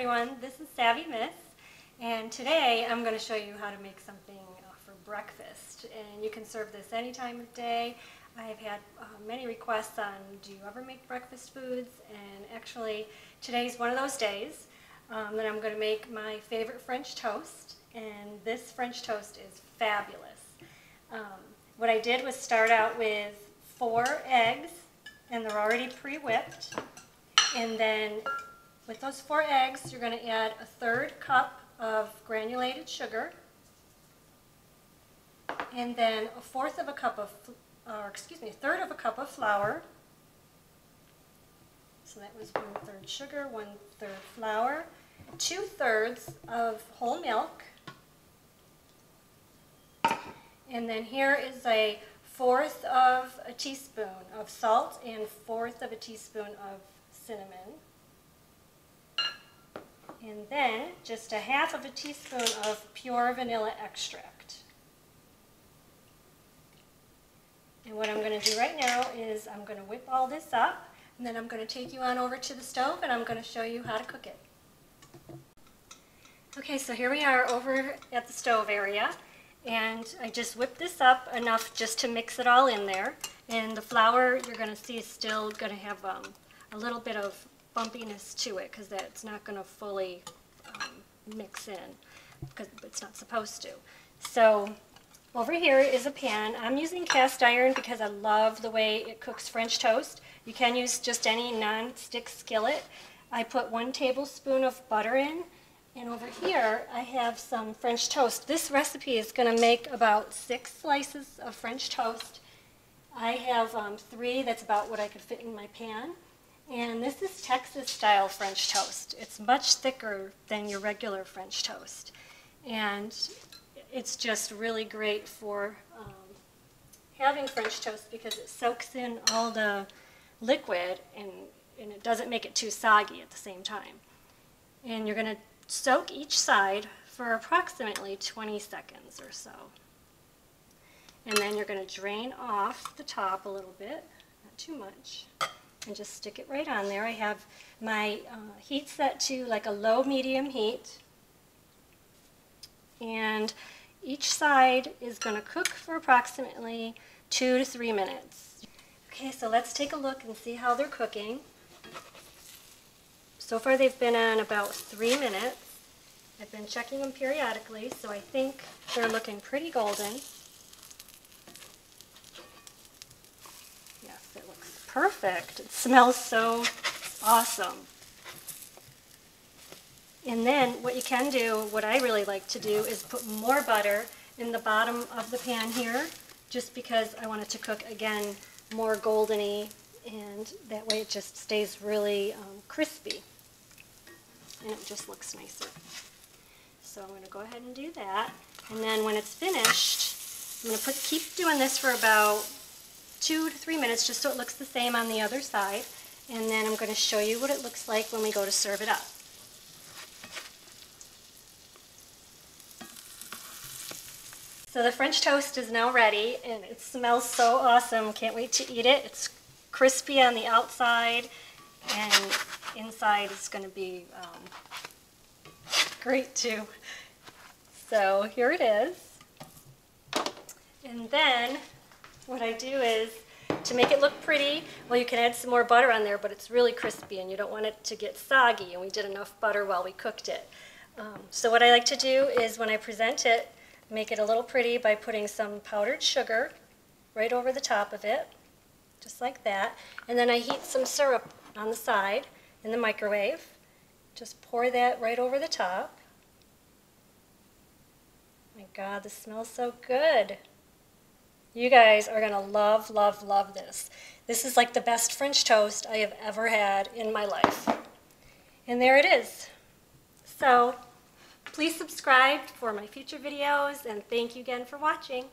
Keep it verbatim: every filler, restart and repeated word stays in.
everyone, this is Savvy Miss, and today I'm going to show you how to make something for breakfast, and you can serve this any time of day. I've had uh, many requests on, do you ever make breakfast foods? And actually today's one of those days um, that I'm going to make my favorite French toast, and this French toast is fabulous. Um, what I did was start out with four eggs, and they're already pre-whipped, and then with those four eggs, you're going to add a third cup of granulated sugar, and then a fourth of a cup of, or excuse me, a third of a cup of flour. So that was one third sugar, one third flour, two thirds of whole milk, and then here is a fourth of a teaspoon of salt and fourth of a teaspoon of cinnamon. And then just a half of a teaspoon of pure vanilla extract. And what I'm going to do right now is I'm going to whip all this up, and then I'm going to take you on over to the stove and I'm going to show you how to cook it. Okay, so here we are over at the stove area, and I just whipped this up enough just to mix it all in there. And the flour, you're going to see, is still going to have um, a little bit of bumpiness to it because that's not going to fully um, mix in, because it's not supposed to. So over here is a pan. I'm using cast iron because I love the way it cooks French toast. You can use just any non-stick skillet. I put one tablespoon of butter in, and over here I have some French toast. This recipe is going to make about six slices of French toast. I have um, three. That's about what I could fit in my pan. And this is Texas-style French toast. It's much thicker than your regular French toast. And it's just really great for um, having French toast because it soaks in all the liquid and, and it doesn't make it too soggy at the same time. And you're going to soak each side for approximately twenty seconds or so. And then you're going to drain off the top a little bit, not too much. And just stick it right on there. I have my uh, heat set to like a low-medium heat, and each side is going to cook for approximately two to three minutes. Okay, so let's take a look and see how they're cooking. So far they've been on about three minutes. I've been checking them periodically, so I think they're looking pretty golden. Perfect. It smells so awesome. And then what you can do, what I really like to do, is put more butter in the bottom of the pan here, just because I want it to cook again more golden-y, and that way it just stays really um, crispy and it just looks nicer. So I'm going to go ahead and do that, and then when it's finished I'm going to put, keep doing this for about two to three minutes just so it looks the same on the other side, and then I'm going to show you what it looks like when we go to serve it up. So the French toast is now ready, and it smells so awesome. Can't wait to eat it. It's crispy on the outside, and inside it's going to be um, great too. So here it is. And then what I do is, to make it look pretty, well, you can add some more butter on there, but it's really crispy and you don't want it to get soggy, and we did enough butter while we cooked it. Um, so what I like to do is, when I present it, make it a little pretty by putting some powdered sugar right over the top of it, just like that. And then I heat some syrup on the side in the microwave. Just pour that right over the top. My God, this smells so good. You guys are going to love, love, love this. This is like the best French toast I have ever had in my life. And there it is. So please subscribe for my future videos, and thank you again for watching.